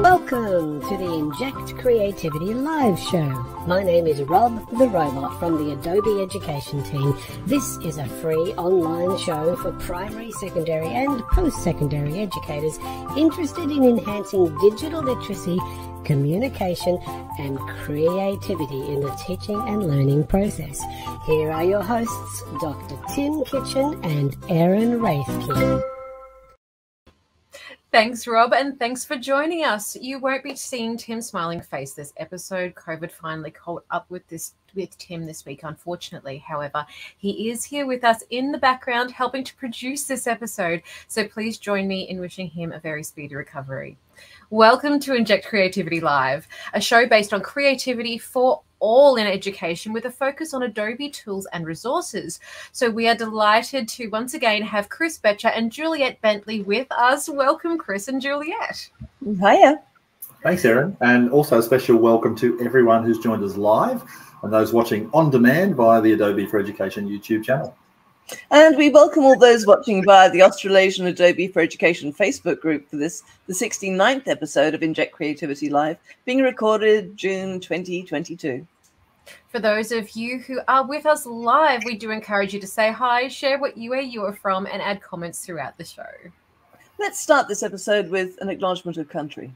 Welcome to the Inject Creativity Live show. My name is Rob the Robot from the Adobe Education team. This is a free online show for primary, secondary and post-secondary educators interested in enhancing digital literacy, communication and creativity in the teaching and learning process. Here are your hosts, Dr. Tim Kitchen and Erin Raethke. Thanks, Rob, and thanks for joining us. You won't be seeing Tim's smiling face this episode. COVID finally caught up with Tim this week, unfortunately. However, he is here with us in the background helping to produce this episode. So please join me in wishing him a very speedy recovery. Welcome to Inject Creativity Live, a show based on creativity for all in education with a focus on Adobe tools and resources. So we are delighted to once again have Chris Betcher and Juliet Bentley with us. Welcome, Chris and Juliet. Hiya. Thanks, Erin. And also a special welcome to everyone who's joined us live and those watching on demand via the Adobe for Education YouTube channel. And we welcome all those watching via the Australasian Adobe for Education Facebook group for this, the 69th episode of Inject Creativity Live, being recorded June 2022. For those of you who are with us live, we do encourage you to say hi, share what year you are from, and add comments throughout the show. Let's start this episode with an acknowledgement of country.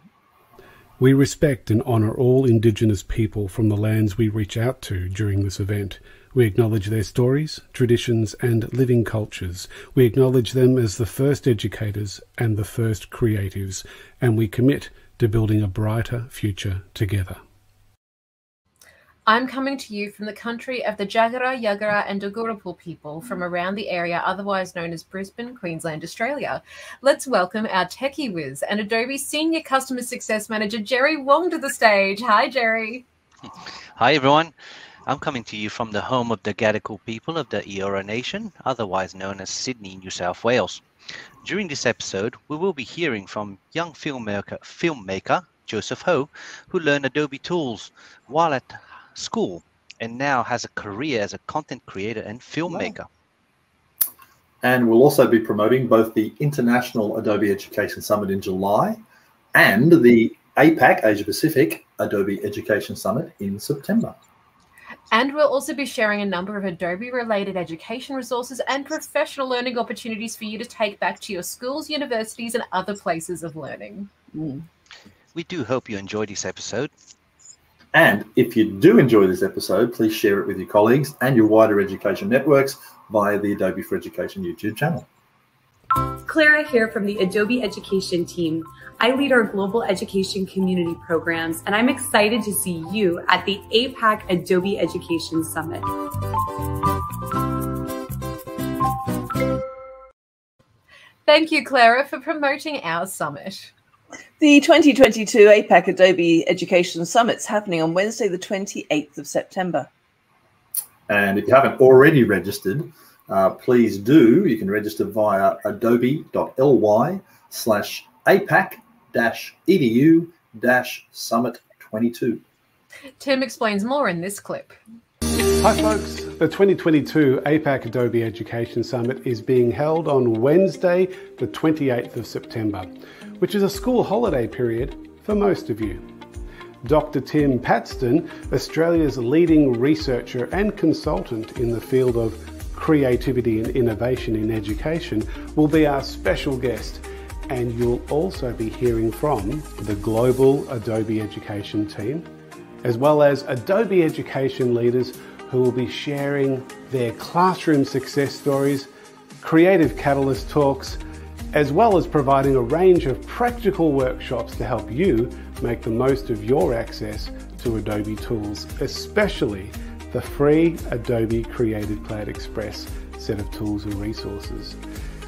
We respect and honour all Indigenous people from the lands we reach out to during this event. We acknowledge their stories, traditions and living cultures. We acknowledge them as the first educators and the first creatives, and we commit to building a brighter future together. I'm coming to you from the country of the Jagara, Yagara and Dugurupul people from around the area otherwise known as Brisbane, Queensland, Australia. Let's welcome our techie whiz and Adobe Senior Customer Success Manager Jerry Wong to the stage. Hi, Jerry. Hi, everyone. I'm coming to you from the home of the Gadigal people of the Eora Nation, otherwise known as Sydney, New South Wales. During this episode, we will be hearing from young filmmaker Joseph Ho, who learned Adobe tools while at school and now has a career as a content creator and filmmaker. And we'll also be promoting both the International Adobe Education Summit in July and the APAC, Asia Pacific, Adobe Education Summit in September. And we'll also be sharing a number of Adobe-related education resources and professional learning opportunities for you to take back to your schools, universities, and other places of learning. We do hope you enjoy this episode. And if you do enjoy this episode, please share it with your colleagues and your wider education networks via the Adobe for Education YouTube channel. Clara here from the Adobe Education team. I lead our global education community programs, and I'm excited to see you at the APAC Adobe Education Summit. Thank you, Clara, for promoting our summit. The 2022 APAC Adobe Education Summit's happening on Wednesday, the 28th of September. And if you haven't already registered, please do. You can register via adobe.ly/apac-edu-summit22. Tim explains more in this clip. Hi folks, the 2022 APAC Adobe Education Summit is being held on Wednesday, the 28th of September, which is a school holiday period for most of you. Dr. Tim Patston, Australia's leading researcher and consultant in the field of creativity and innovation in education, will be our special guest, and you'll also be hearing from the global Adobe Education team, as well as Adobe Education leaders who will be sharing their classroom success stories, creative catalyst talks, as well as providing a range of practical workshops to help you make the most of your access to Adobe tools, especially the free Adobe Creative Cloud Express set of tools and resources.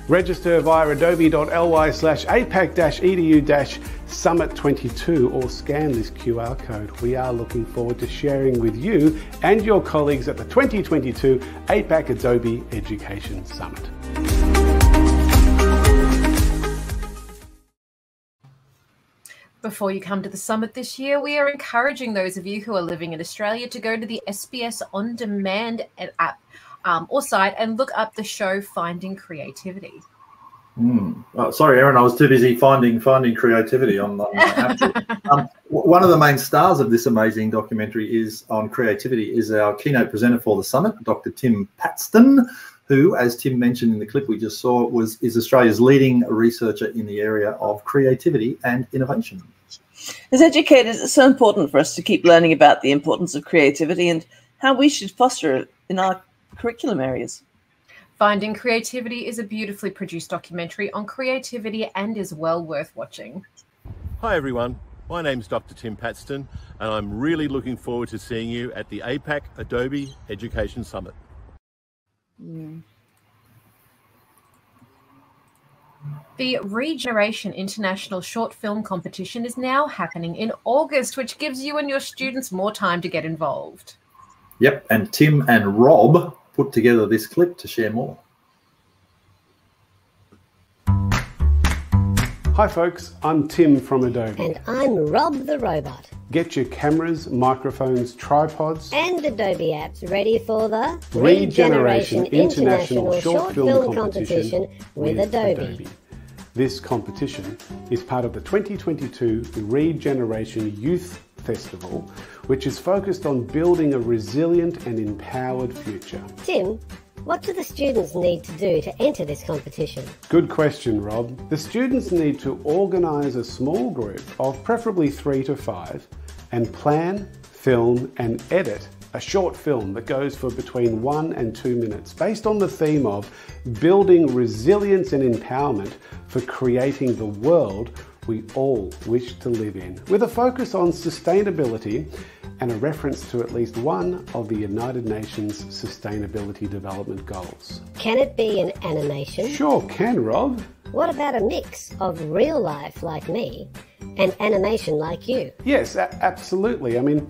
Register via adobe.ly/apac-edu-summit22 or scan this QR code. We are looking forward to sharing with you and your colleagues at the 2022 APAC Adobe Education Summit. Before you come to the summit this year, we are encouraging those of you who are living in Australia to go to the SBS On Demand app or site and look up the show Finding Creativity. Oh, sorry, Erin, I was too busy finding creativity on the one of the main stars of this amazing documentary is on creativity is our keynote presenter for the summit, Dr. Tim Patston, who, as Tim mentioned in the clip we just saw, is Australia's leading researcher in the area of creativity and innovation. As educators, it's so important for us to keep learning about the importance of creativity and how we should foster it in our curriculum areas. Finding Creativity is a beautifully produced documentary on creativity and is well worth watching. Hi everyone, my name's Dr. Tim Patston and I'm really looking forward to seeing you at the APAC Adobe Education Summit. The REGENERATION International Short Film Competition is now happening in August, which gives you and your students more time to get involved. Yep, and Tim and Rob put together this clip to share more. Hi folks, I'm Tim from Adobe. And I'm Rob the Robot. Get your cameras, microphones, tripods and Adobe apps ready for the REGENERATION International Short Film Competition with Adobe. This competition is part of the 2022 REGENERATION Youth Festival, which is focused on building a resilient and empowered future. Tim, what do the students need to do to enter this competition? Good question, Rob. The students need to organise a small group of preferably 3 to 5 and plan, film and edit a short film that goes for between 1 and 2 minutes based on the theme of building resilience and empowerment for creating the world we all wish to live in, with a focus on sustainability and a reference to at least one of the United Nations Sustainability Development Goals. Can it be an animation? Sure can, Rob. What about a mix of real life like me and animation like you? Yes, absolutely. I mean,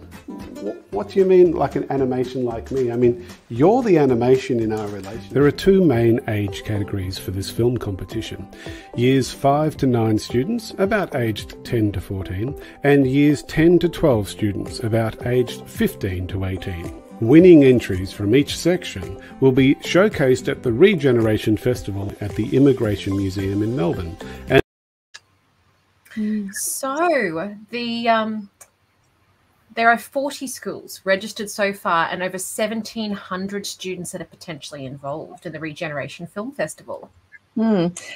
what do you mean like an animation like me? I mean, you're the animation in our relationship. There are two main age categories for this film competition. Years 5 to 9 students, about aged 10 to 14, and years 10 to 12 students, about aged 15 to 18. Winning entries from each section will be showcased at the REGENERATION Festival at the Immigration Museum in Melbourne. And so the there are 40 schools registered so far and over 1,700 students that are potentially involved in the REGENERATION Film Festival. Remember,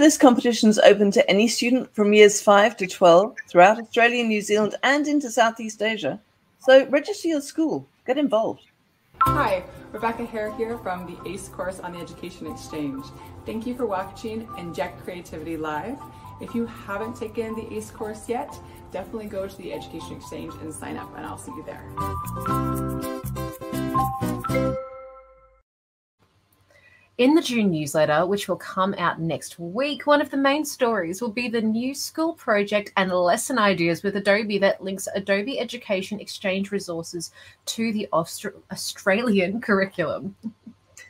this competition is open to any student from years 5 to 12 throughout Australia, New Zealand and into Southeast Asia. So register your school. Get involved. Hi, Rebecca Hare here from the ACE course on the Education Exchange. Thank you for watching Inject Creativity Live. If you haven't taken the ACE course yet, definitely go to the Education Exchange and sign up, and I'll see you there. In the June newsletter, which will come out next week, one of the main stories will be the new school project and lesson ideas with Adobe that links Adobe Education Exchange resources to the Australian curriculum.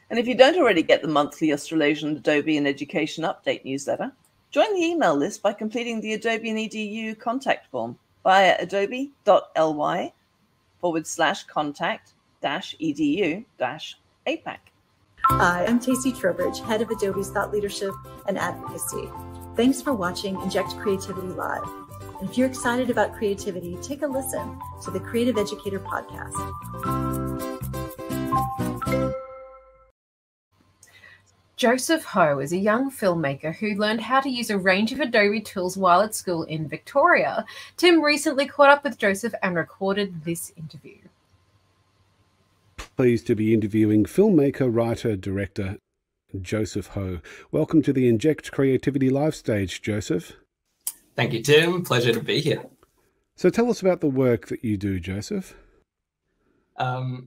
And if you don't already get the monthly Australasian Adobe and Education Update newsletter, join the email list by completing the Adobe and EDU contact form via adobe.ly/contact-edu-APAC. Hi, I'm Tacey Trobridge, Head of Adobe's Thought Leadership and Advocacy. Thanks for watching Inject Creativity Live. And if you're excited about creativity, take a listen to the Creative Educator Podcast. Joseph Ho is a young filmmaker who learned how to use a range of Adobe tools while at school in Victoria. Tim recently caught up with Joseph and recorded this interview. Pleased to be interviewing filmmaker, writer, director Joseph Ho. Welcome to the Inject Creativity Live stage, Joseph. Thank you, Tim. Pleasure to be here. So tell us about the work that you do, Joseph.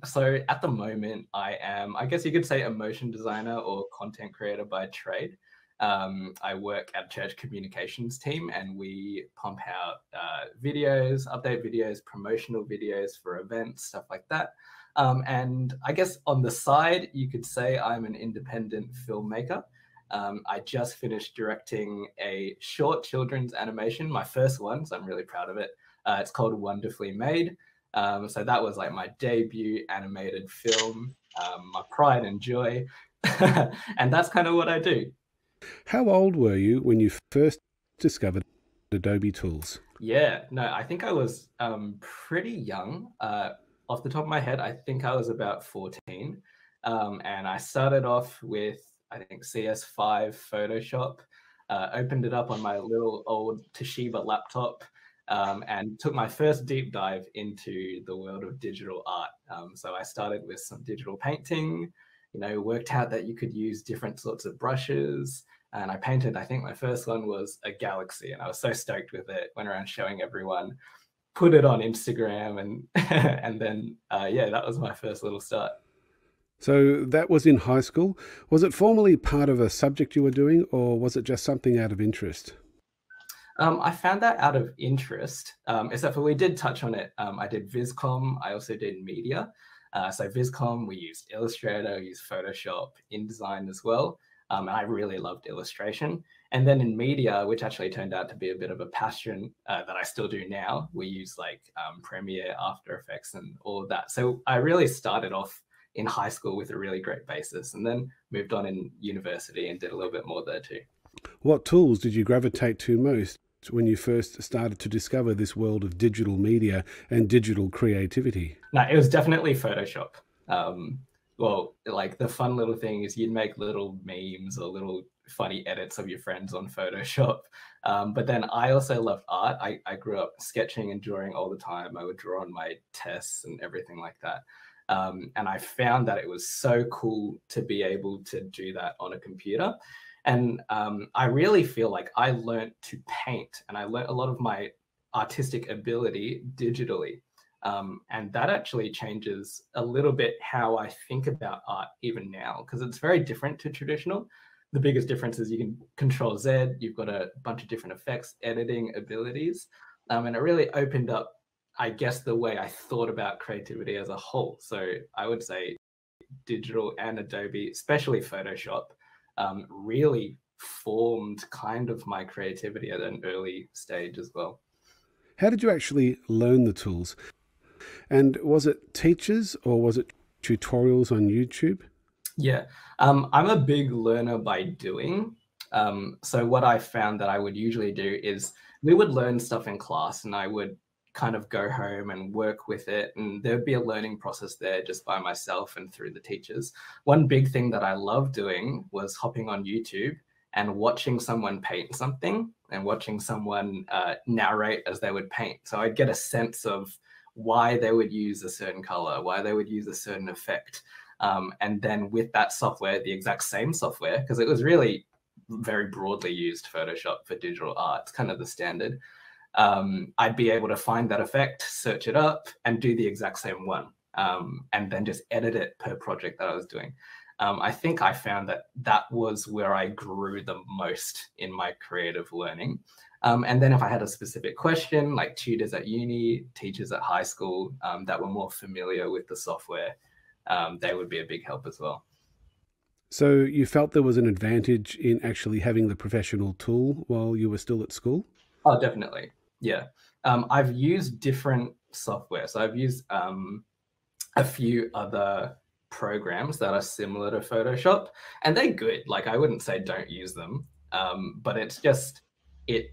So at the moment, I am, I guess you could say, a motion designer or content creator by trade. I work at a church communications team and we pump out videos, update videos, promotional videos for events, stuff like that. And I guess on the side, you could say I'm an independent filmmaker. I just finished directing a short children's animation, my first one, so I'm really proud of it. It's called Wonderfully Made. So that was like my debut animated film, my pride and joy. And that's kind of what I do. How old were you when you first discovered Adobe tools? Yeah, no, I think I was pretty young. Off the top of my head, I think I was about 14. And I started off with, I think, CS5 Photoshop, opened it up on my little old Toshiba laptop, and took my first deep dive into the world of digital art. So I started with some digital painting, you know, worked out that you could use different sorts of brushes. And I painted, I think my first one was a galaxy, and I was so stoked with it, went around showing everyone, put it on Instagram, and and then, yeah, that was my first little start. So that was in high school. Was it formally part of a subject you were doing, or was it just something out of interest? I found that out of interest, except for we did touch on it. I did VizCom, I also did media. So VizCom, we used Illustrator, we used Photoshop, InDesign as well. And I really loved illustration. And then in media, which actually turned out to be a bit of a passion that I still do now, we use like Premiere, After Effects and all of that. So I really started off in high school with a really great basis, and then moved on in university and did a little bit more there too. What tools did you gravitate to most when you first started to discover this world of digital media and digital creativity? No, it was definitely Photoshop. Well, like the fun little thing is you'd make little memes or little funny edits of your friends on Photoshop. But then I also loved art. I grew up sketching and drawing all the time. I would draw on my tests and everything like that. And I found that it was so cool to be able to do that on a computer. And I really feel like I learned to paint, and I learned a lot of my artistic ability digitally. And that actually changes a little bit how I think about art even now, because it's very different to traditional. The biggest difference is you can control Z, you've got a bunch of different effects, editing abilities. And it really opened up, I guess, the way I thought about creativity as a whole. So I would say digital and Adobe, especially Photoshop, really formed kind of my creativity at an early stage as well. How did you actually learn the tools? And was it teachers or was it tutorials on YouTube? Yeah, I'm a big learner by doing. So what I found that I would usually do is we would learn stuff in class, and I would kind of go home and work with it. And there'd be a learning process there just by myself and through the teachers. One big thing that I loved doing was hopping on YouTube and watching someone paint something and watching someone narrate as they would paint. So I'd get a sense of why they would use a certain color, why they would use a certain effect. And then with that software, the exact same software, because it was really very broadly used, Photoshop, for digital art, it's kind of the standard. I'd be able to find that effect, search it up, and do the exact same one, and then just edit it per project that I was doing. I think I found that that was where I grew the most in my creative learning. And then if I had a specific question, like tutors at uni, teachers at high school that were more familiar with the software, they would be a big help as well. So you felt there was an advantage in actually having the professional tool while you were still at school? Oh, definitely. Yeah. I've used different software. So I've used a few other programs that are similar to Photoshop, and they're good. Like, I wouldn't say don't use them, but it's just, it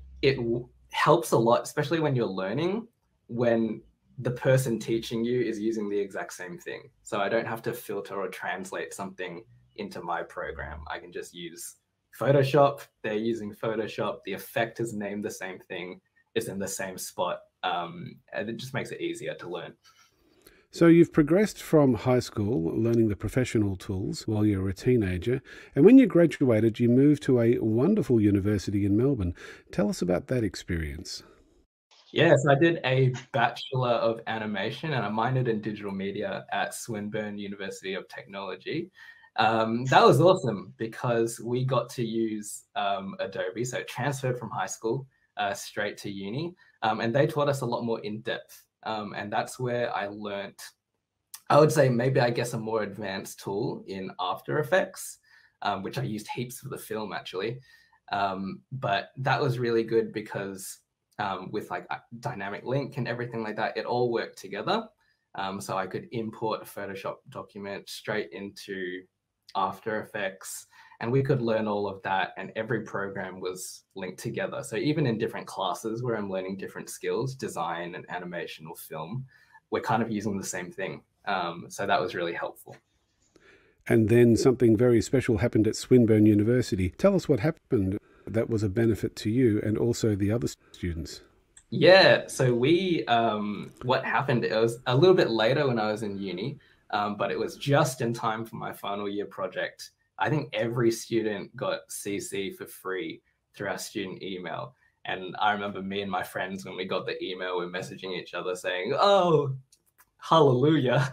helps a lot, especially when you're learning, when the person teaching you is using the exact same thing. So I don't have to filter or translate something into my program. I can just use Photoshop, they're using Photoshop, the effect is named the same thing, it's in the same spot, and it just makes it easier to learn. So you've progressed from high school, learning the professional tools while you were a teenager, and when you graduated, you moved to a wonderful university in Melbourne. Tell us about that experience. Yes, I did a Bachelor of Animation, and I minored in digital media at Swinburne University of Technology. That was awesome because we got to use Adobe, so transferred from high school straight to uni, and they taught us a lot more in depth, and that's where I learnt, I would say, maybe I guess a more advanced tool in After Effects, which I used heaps for the film actually, but that was really good because with like dynamic link and everything like that, it all worked together, so I could import a Photoshop document straight into After Effects, and we could learn all of that, and every program was linked together. So even in different classes where I'm learning different skills, design and animation or film, we're kind of using the same thing. So that was really helpful. And then something very special happened at Swinburne University. Tell us what happened that was a benefit to you and also the other students. Yeah, so we, what happened, it was a little bit later when I was in uni, but it was just in time for my final year project. I think every student got CC for free through our student email. And I remember me and my friends, when we got the email, we're messaging each other saying, oh, hallelujah.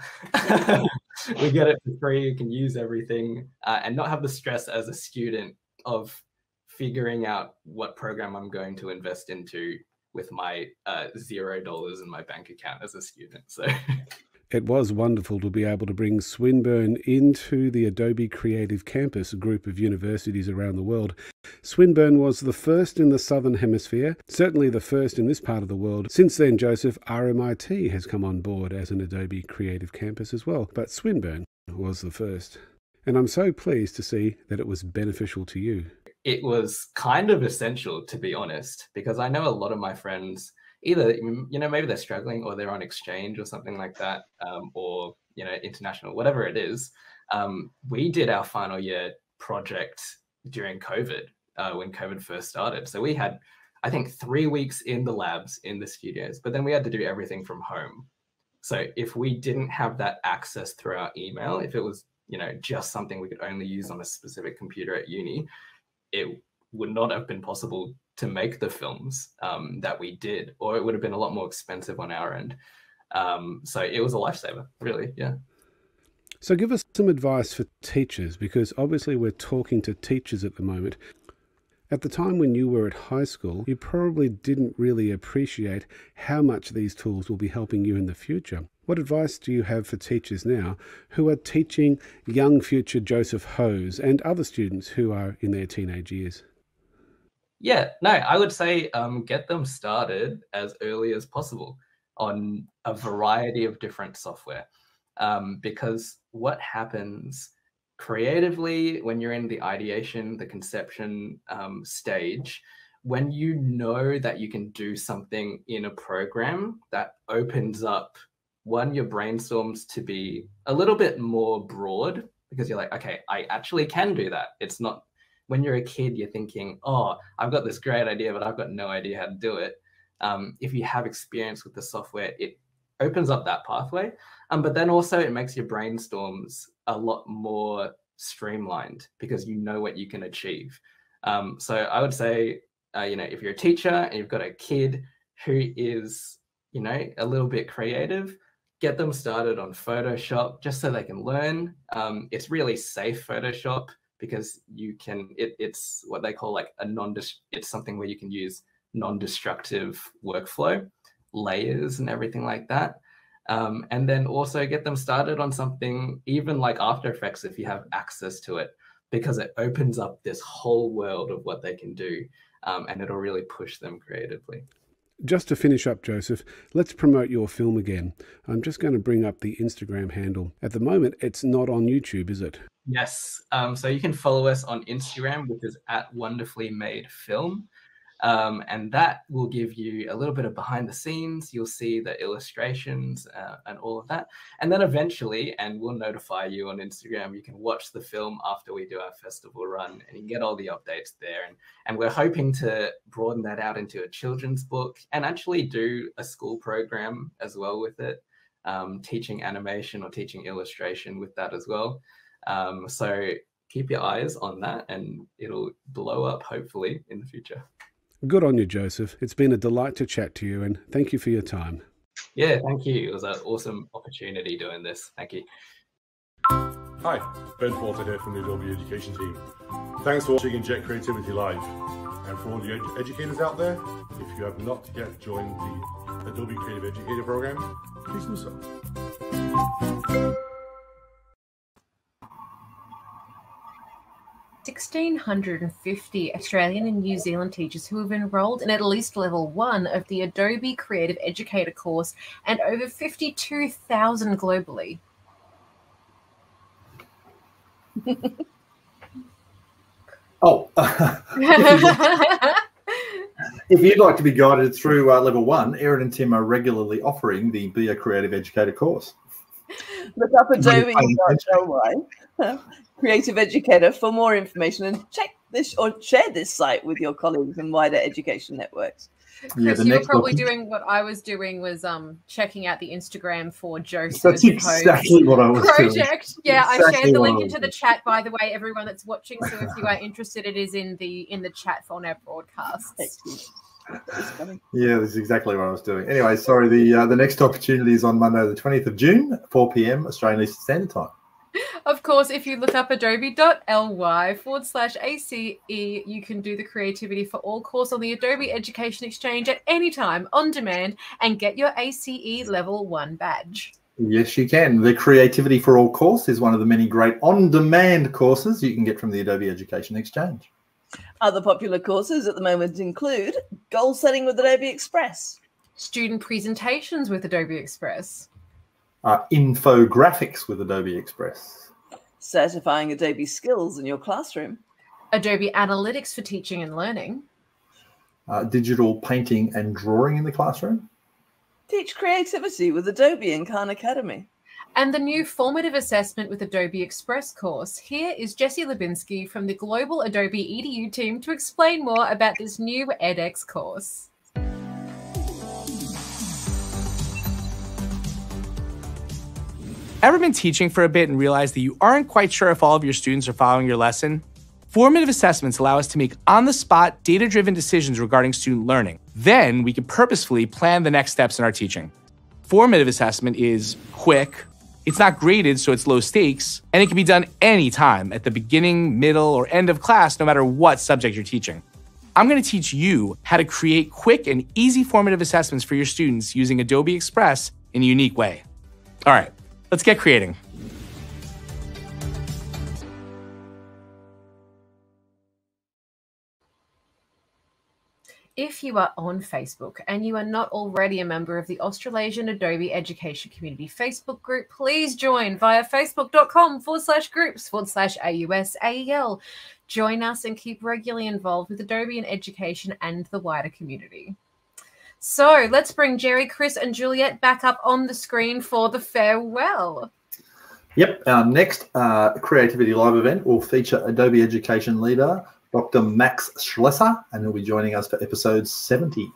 We get it for free, you can use everything, and not have the stress as a student of figuring out what program I'm going to invest into with my $0 in my bank account as a student. So it was wonderful to be able to bring Swinburne into the Adobe Creative Campus, a group of universities around the world. Swinburne was the first in the Southern Hemisphere, certainly the first in this part of the world. Since then, Joseph, RMIT has come on board as an Adobe Creative Campus as well, but Swinburne was the first. And I'm so pleased to see that it was beneficial to you. It was kind of essential, to be honest, because I know a lot of my friends, either, you know, maybe they're struggling or they're on exchange or something like that, or, you know, international, whatever it is. We did our final year project during COVID, when COVID first started. So we had, I think, 3 weeks in the labs, in the studios, but then we had to do everything from home. So if we didn't have that access through our email, if it was, you know, just something we could only use on a specific computer at uni, it would not have been possible to make the films that we did, or it would have been a lot more expensive on our end. So it was a lifesaver, really, yeah. So give us some advice for teachers, because obviously we're talking to teachers at the moment. At the time when you were at high school, you probably didn't really appreciate how much these tools will be helping you in the future. What advice do you have for teachers now who are teaching young future Joseph Ho's and other students who are in their teenage years? Yeah, no, I would say get them started as early as possible on a variety of different software, because what happens creatively when you're in the ideation, the conception stage, when you know that you can do something in a program, that opens up, one, your brainstorms to be a little bit more broad, because you're like, okay, I actually can do that. It's not, when you're a kid, you're thinking, oh, I've got this great idea, but I've got no idea how to do it. If you have experience with the software, it opens up that pathway. But then also it makes your brainstorms a lot more streamlined, because you know what you can achieve. So I would say, you know, if you're a teacher and you've got a kid who is, you know, a little bit creative, get them started on Photoshop just so they can learn. It's really safe, Photoshop, because you can, it's what they call like a it's something where you can use non-destructive workflow, layers and everything like that. And then also get them started on something even like After Effects if you have access to it, because it opens up this whole world of what they can do, and it'll really push them creatively. Just to finish up, Joseph, let's promote your film again. I'm just going to bring up the Instagram handle. At the moment, it's not on YouTube, is it? Yes. So you can follow us on Instagram, which is at Wonderfully Made Film. And that will give you a little bit of behind the scenes. You'll see the illustrations and all of that. And then eventually, and we'll notify you on Instagram, you can watch the film after we do our festival run, and you can get all the updates there. And we're hoping to broaden that out into a children's book and actually do a school program as well with it, teaching animation or teaching illustration with that as well. So keep your eyes on that, and it'll blow up hopefully in the future. Good on you, Joseph. It's been a delight to chat to you, and thank you for your time. Yeah, thank you. It was an awesome opportunity doing this. Thank you. Hi, Ben Porter here from the Adobe Education team. Thanks for watching Inject Creativity Live. And for all the educators out there, if you have not yet joined the Adobe Creative Educator Program, please do so. 1,650 Australian and New Zealand teachers who have enrolled in at least level 1 of the Adobe Creative Educator course, and over 52,000 globally. Oh, if you'd like to be guided through level 1, Erin and Tim are regularly offering the Be a Creative Educator course. Look up Adobe Creative Educator for more information, and check this or share this site with your colleagues and wider education networks. Yeah, Chris, you were probably doing what I was doing, was checking out the Instagram for Joseph Ho. That's exactly what I was doing. Yeah, exactly. I shared the link into the chat, by the way, everyone that's watching. So if you are interested, it is in the chat on our broadcasts. Yeah, that's exactly what I was doing. Anyway, sorry, the next opportunity is on Monday the 20th of June, 4 p.m. Australian Eastern Standard Time. Of course, if you look up adobe.ly/ACE, you can do the Creativity for All course on the Adobe Education Exchange at any time, on demand, and get your ACE Level 1 badge. Yes, you can. The Creativity for All course is one of the many great on-demand courses you can get from the Adobe Education Exchange. Other popular courses at the moment include Goal Setting with Adobe Express, Student Presentations with Adobe Express, infographics with Adobe Express, certifying Adobe skills in your classroom, Adobe Analytics for teaching and learning, digital painting and drawing in the classroom, teach creativity with Adobe and Khan Academy, and the new formative assessment with Adobe Express course. Here is Jessie Lubinsky from the global Adobe EDU team to explain more about this new edX course. Ever been teaching for a bit and realized that you aren't quite sure if all of your students are following your lesson? Formative assessments allow us to make on-the-spot, data-driven decisions regarding student learning. Then we can purposefully plan the next steps in our teaching. Formative assessment is quick, it's not graded, so it's low stakes, and it can be done anytime at the beginning, middle, or end of class, no matter what subject you're teaching. I'm gonna teach you how to create quick and easy formative assessments for your students using Adobe Express in a unique way. All right. Let's get creating. If you are on Facebook and you are not already a member of the Australasian Adobe Education Community Facebook group, please join via facebook.com/groups/AUSAEL. Join us and keep regularly involved with Adobe and education and the wider community. So let's bring Jerry, Chris, and Juliet back up on the screen for the farewell. Yep, our next Creativity Live event will feature Adobe Education leader, Dr. Max Schlesser, and he'll be joining us for episode 70.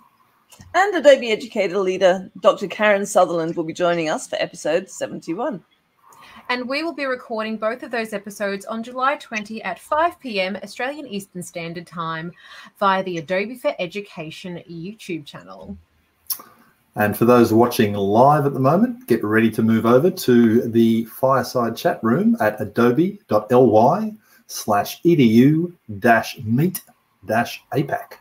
And Adobe Educator leader, Dr. Karen Sutherland, will be joining us for episode 71. And we will be recording both of those episodes on July 20 at 5 p.m. Australian Eastern Standard Time via the Adobe for Education YouTube channel. And for those watching live at the moment, get ready to move over to the fireside chat room at adobe.ly/edu-meet-APAC.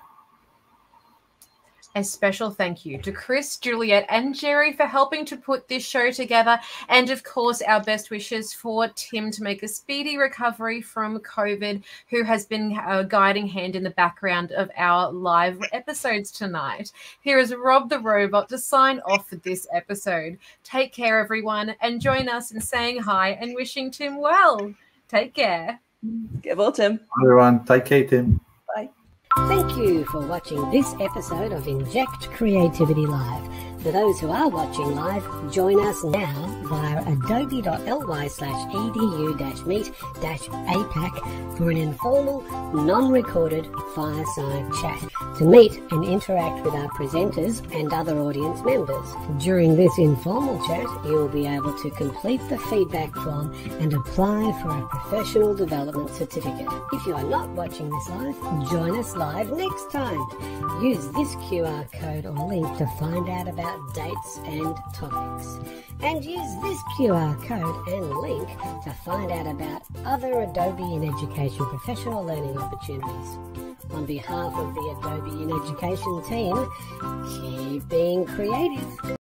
A special thank you to Chris, Juliet, and Jerry for helping to put this show together. And, of course, our best wishes for Tim to make a speedy recovery from COVID, who has been a guiding hand in the background of our live episodes tonight. Here is Rob the Robot to sign off for this episode. Take care, everyone, and join us in saying hi and wishing Tim well. Take care. Get well, Tim. Hi, everyone. Take care, Tim. Bye. Thank you for watching this episode of Inject Creativity Live. For those who are watching live, join us now via adobe.ly/edu-meet-APAC for an informal, non-recorded fireside chat to meet and interact with our presenters and other audience members. During this informal chat, you will be able to complete the feedback form and apply for a professional development certificate. If you are not watching this live, join us live next time. Use this QR code or link to find out about dates and topics. And use this QR code and link to find out about other Adobe in Education professional learning opportunities. On behalf of the Adobe in Education team, keep being creative.